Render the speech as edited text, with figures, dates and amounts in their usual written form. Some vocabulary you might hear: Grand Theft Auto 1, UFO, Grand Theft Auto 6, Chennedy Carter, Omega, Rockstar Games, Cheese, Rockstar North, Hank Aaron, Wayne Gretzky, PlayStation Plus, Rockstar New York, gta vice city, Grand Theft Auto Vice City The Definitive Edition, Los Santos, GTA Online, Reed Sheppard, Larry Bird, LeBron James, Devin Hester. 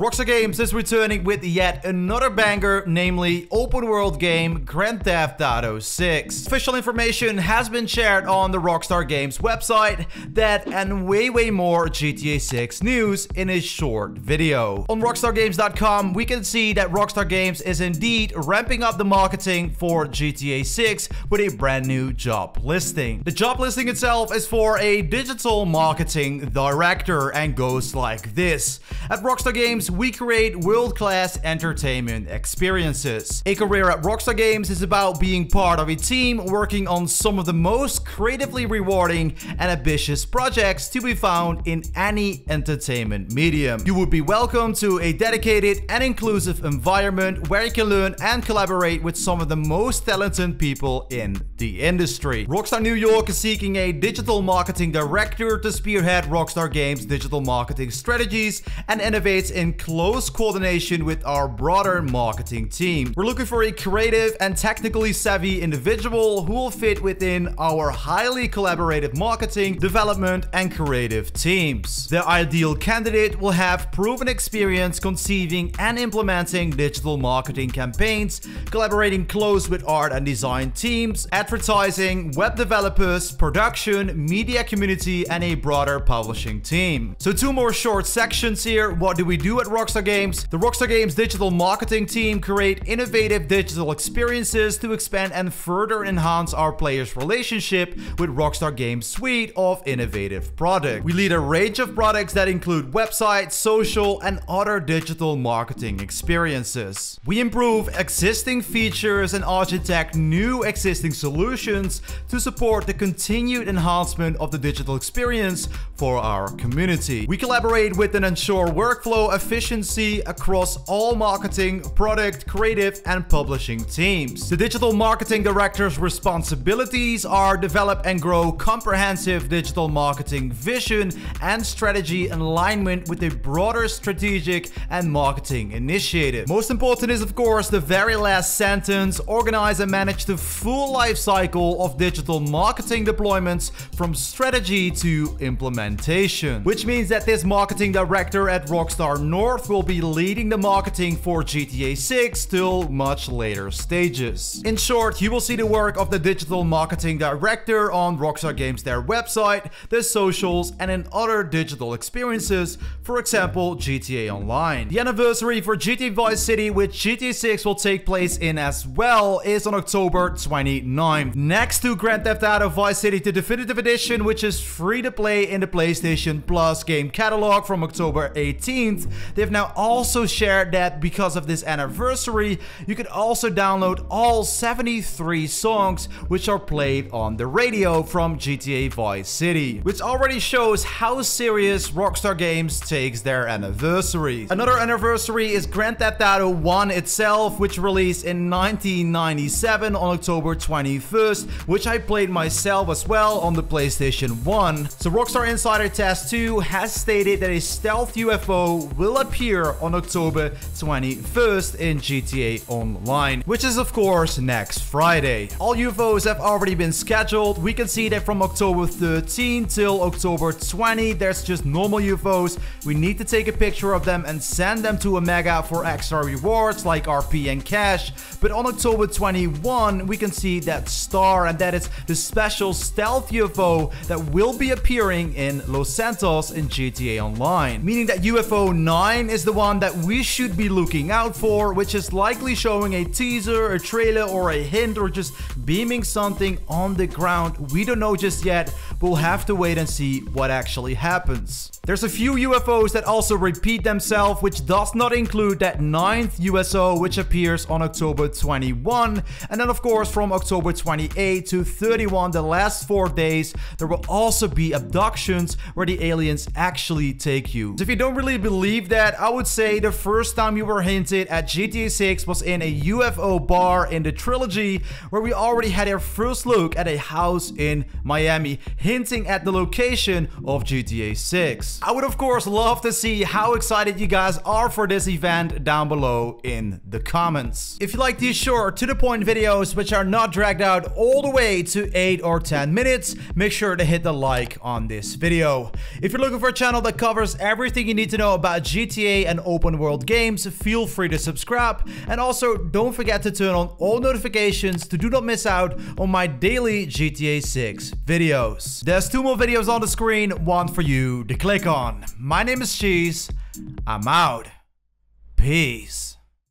Rockstar Games is returning with yet another banger, namely open world game Grand Theft Auto 6. Official information has been shared on the Rockstar Games website, that and way more GTA 6 news in a short video. On rockstargames.com, we can see that Rockstar Games is indeed ramping up the marketing for GTA 6 with a brand new job listing. The job listing itself is for a digital marketing director and goes like this. At Rockstar Games, we create world-class entertainment experiences. A career at Rockstar Games is about being part of a team working on some of the most creatively rewarding and ambitious projects to be found in any entertainment medium. You would be welcome to a dedicated and inclusive environment where you can learn and collaborate with some of the most talented people in the industry. Rockstar New York is seeking a digital marketing director to spearhead Rockstar Games' digital marketing strategies and innovates in close coordination with our broader marketing team. We're looking for a creative and technically savvy individual who will fit within our highly collaborative marketing, development, and creative teams. The ideal candidate will have proven experience conceiving and implementing digital marketing campaigns, collaborating close with art and design teams, advertising, web developers, production, media community, and a broader publishing team. So two more short sections here. What do we do at Rockstar Games? The Rockstar Games digital marketing team create innovative digital experiences to expand and further enhance our players' relationship with Rockstar Games' suite of innovative products. We lead a range of products that include websites, social, and other digital marketing experiences. We improve existing features and architect new existing solutions to support the continued enhancement of the digital experience for our community. We collaborate with and ensure workflow efficiency across all marketing, product, creative, and publishing teams. The digital marketing director's responsibilities are develop and grow comprehensive digital marketing vision and strategy in alignment with a broader strategic and marketing initiative. Most important is, of course, the very last sentence: organize and manage the full life cycle of digital marketing deployments from strategy to implementation, which means that this marketing director at Rockstar North will be leading the marketing for GTA 6 till much later stages. In short, you will see the work of the digital marketing director on Rockstar Games, their website, their socials, and in other digital experiences, for example, GTA Online. The anniversary for GTA Vice City, which GTA 6 will take place in as well, is on October 29th. Next to Grand Theft Auto Vice City The Definitive Edition, which is free to play in the PlayStation Plus game catalog from October 18th. They've now also shared that because of this anniversary, you can also download all 73 songs which are played on the radio from GTA Vice City, which already shows how serious Rockstar Games takes their anniversary. Another anniversary is Grand Theft Auto 1 itself, which released in 1997 on October 21st, which I played myself as well on the PlayStation 1. So Rockstar Insider Test 2 has stated that a stealth UFO will appear on October 21st in GTA Online, which is of course next Friday. All UFOs have already been scheduled. We can see that from October 13 till October 20, there's just normal UFOs. We need to take a picture of them and send them to Omega for extra rewards like RP and cash. But on October 21, we can see that star, and that is the special stealth UFO that will be appearing in Los Santos in GTA Online, meaning that UFO UFO 9 is the one that we should be looking out for, which is likely showing a teaser, a trailer, or a hint, or just beaming something on the ground. We don't know just yet. We'll have to wait and see what actually happens. There's a few UFOs that also repeat themselves, which does not include that 9th USO, which appears on October 21. And then, of course, from October 28 to 31, the last 4 days, there will also be abductions where the aliens actually take you. So if you don't really believe that, I would say the first time you were hinted at GTA 6 was in a UFO bar in the trilogy, where we already had our first look at a house in Miami, hinting at the location of GTA 6. I would of course love to see how excited you guys are for this event down below in the comments. If you like these short, to the point videos which are not dragged out all the way to 8 or 10 minutes, make sure to hit the like on this video. If you're looking for a channel that covers everything you need to know about GTA GTA and open world games, feel free to subscribe. And also don't forget to turn on all notifications to do not miss out on my daily GTA 6 videos. There's 2 more videos on the screen, one for you to click on. My name is Cheese, I'm out. Peace.